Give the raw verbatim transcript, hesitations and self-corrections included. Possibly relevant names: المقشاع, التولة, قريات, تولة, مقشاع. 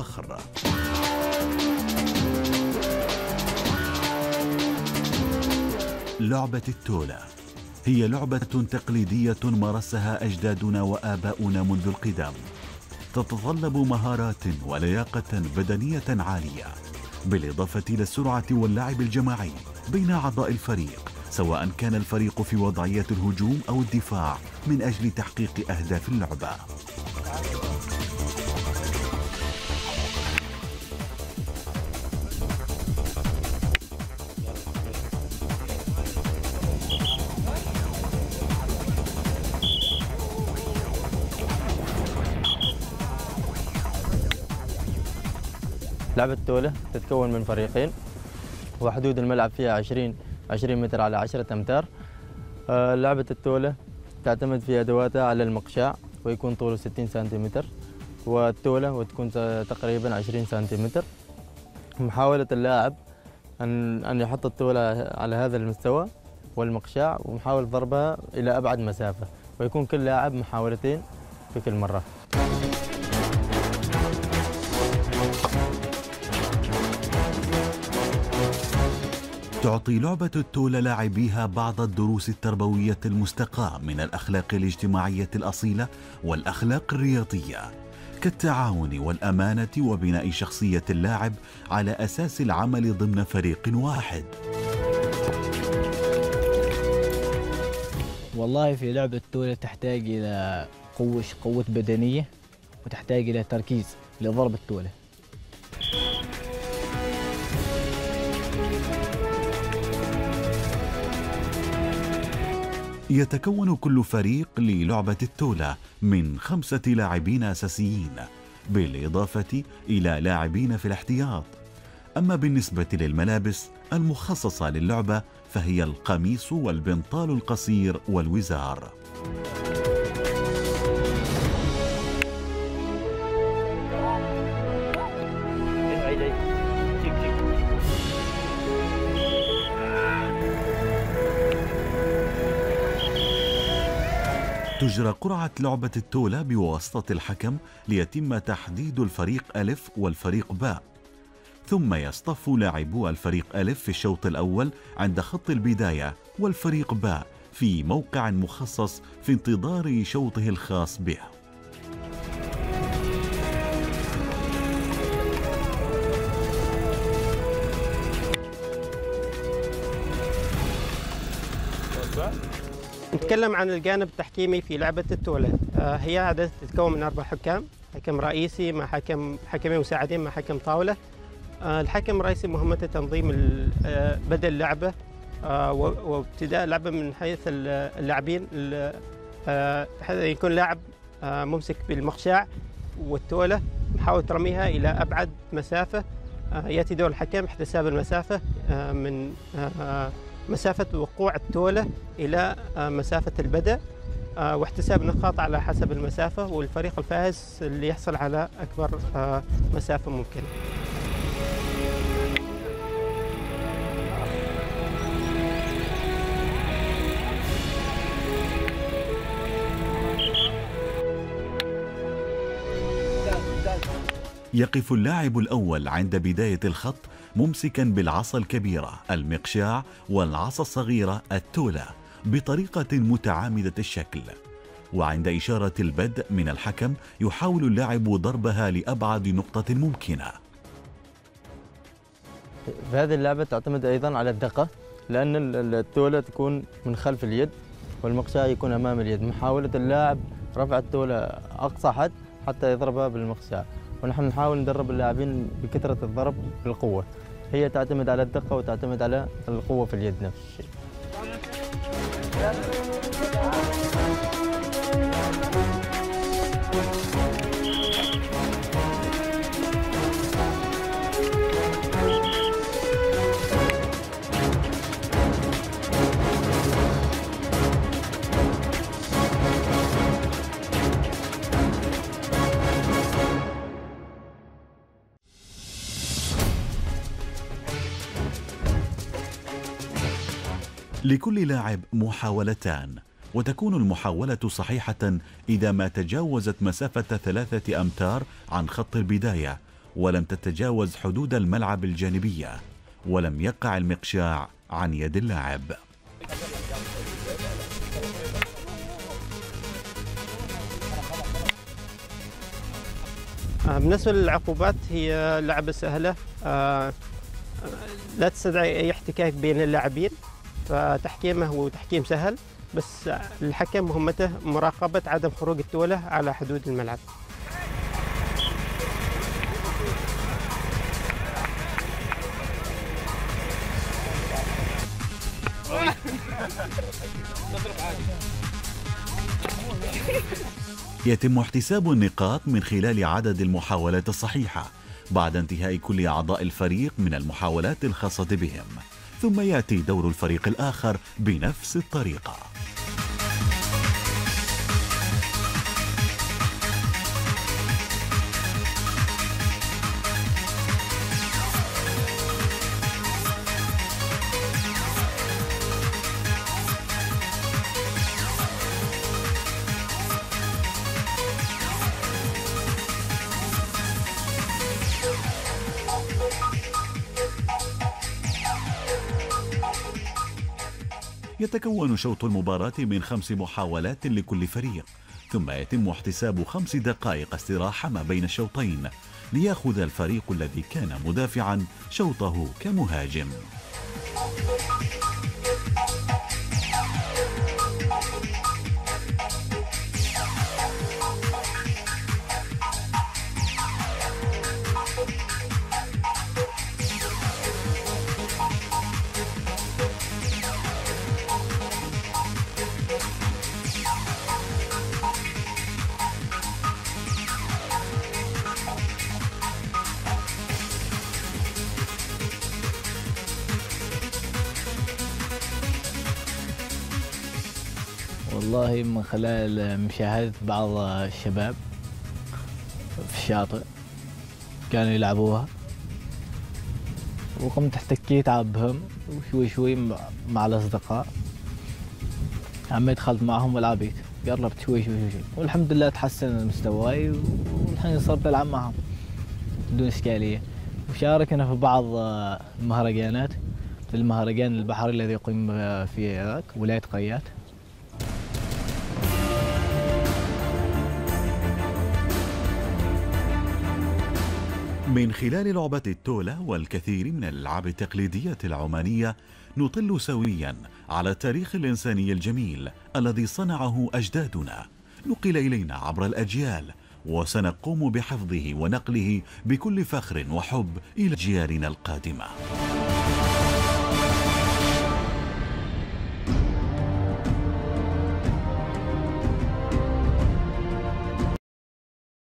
أخرى. لعبة التولة هي لعبة تقليدية مارسها أجدادنا وآباؤنا منذ القدم، تتطلب مهارات ولياقة بدنية عالية بالإضافة إلى السرعة واللعب الجماعي بين أعضاء الفريق، سواء كان الفريق في وضعية الهجوم أو الدفاع، من أجل تحقيق أهداف اللعبة. لعبة التولة تتكون من فريقين، وحدود الملعب فيها عشرين عشرين متر على عشرة أمتار. لعبة التولة تعتمد في أدواتها على المقشاع، ويكون طوله ستين سنتيمتر، والتولة وتكون تقريبا عشرين سنتيمتر. محاولة اللاعب أن أن يحط التولة على هذا المستوى والمقشاع، ومحاول ضربها إلى أبعد مسافة، ويكون كل لاعب محاولتين في كل مرة. تعطي لعبة التولة لاعبيها بعض الدروس التربوية المستقاة من الأخلاق الاجتماعية الأصيلة والأخلاق الرياضية، كالتعاون والأمانة وبناء شخصية اللاعب على أساس العمل ضمن فريق واحد. والله في لعبة التولة تحتاج إلى قوة قوة بدنية، وتحتاج إلى تركيز لضرب التولة. يتكون كل فريق للعبة التولة من خمسة لاعبين أساسيين، بالإضافة إلى لاعبين في الاحتياط. أما بالنسبة للملابس المخصصة للعبة فهي القميص والبنطال القصير والوزار. تجرى قرعة لعبة التولة بواسطة الحكم ليتم تحديد الفريق ألف والفريق باء، ثم يصطف لاعبو الفريق ألف في الشوط الأول عند خط البداية، والفريق باء في موقع مخصص في انتظار شوطه الخاص به. نتكلم عن الجانب التحكيمي في لعبة التولة. هي عادة تتكون من أربع حكام، حكم رئيسي مع حكم حكمين مساعدين مع حكم طاولة. الحكم الرئيسي مهمته تنظيم بدء اللعبة وابتداء اللعبة من حيث اللاعبين، يكون لاعب ممسك بالمقشاع والتولة يحاول ترميها إلى أبعد مسافة. يأتي دور الحكم احتساب المسافة من مسافة وقوع التولة إلى مسافة البدء، واحتساب نقاط على حسب المسافة، والفريق الفائز اللي يحصل على أكبر مسافة ممكنة. يقف اللاعب الأول عند بداية الخط ممسكاً بالعصا الكبيرة المقشاع والعصا الصغيرة التولة بطريقة متعامدة الشكل، وعند إشارة البدء من الحكم يحاول اللاعب ضربها لأبعد نقطة ممكنة. في هذه اللعبة تعتمد أيضاً على الدقة، لأن التولة تكون من خلف اليد والمقشاع يكون أمام اليد. محاولة اللاعب رفع التولة أقصى حد حتى يضربها بالمقشاع، ونحن نحاول ندرب اللاعبين بكثرة الضرب بالقوة. هي تعتمد على الدقة وتعتمد على القوة في اليد نفس الشيء. لكل لاعب محاولتان، وتكون المحاولة صحيحة إذا ما تجاوزت مسافة ثلاثة أمتار عن خط البداية، ولم تتجاوز حدود الملعب الجانبية، ولم يقع المقشاع عن يد اللاعب. بالنسبة للعقوبات هي لعبة سهلة، لا تستدعي أي احتكاك بين اللاعبين، فتحكيمه هو تحكيم سهل، بس الحكم مهمته مراقبة عدم خروج التولة على حدود الملعب. يتم احتساب النقاط من خلال عدد المحاولات الصحيحة بعد انتهاء كل أعضاء الفريق من المحاولات الخاصة بهم، ثم يأتي دور الفريق الآخر بنفس الطريقة. يتكون شوط المباراة من خمس محاولات لكل فريق، ثم يتم احتساب خمس دقائق استراحة ما بين الشوطين ليأخذ الفريق الذي كان مدافعا شوطه كمهاجم. والله من خلال مشاهدة بعض الشباب في الشاطئ كانوا يلعبوها، وقمت احتكيت بهم وشوي شوي مع الأصدقاء، عمي دخلت معهم ولعبت، قربت شوي شوي شوي، والحمد لله تحسن مستواي، والحين صرت ألعب معهم بدون إشكالية. وشاركنا في بعض المهرجانات، المهرجان البحري الذي يقيم في العراق ولاية قريات. من خلال لعبة التولة والكثير من الألعاب التقليدية العمانية نطل سوياً على التاريخ الإنساني الجميل الذي صنعه أجدادنا، نقل إلينا عبر الأجيال، وسنقوم بحفظه ونقله بكل فخر وحب إلى أجيالنا القادمة.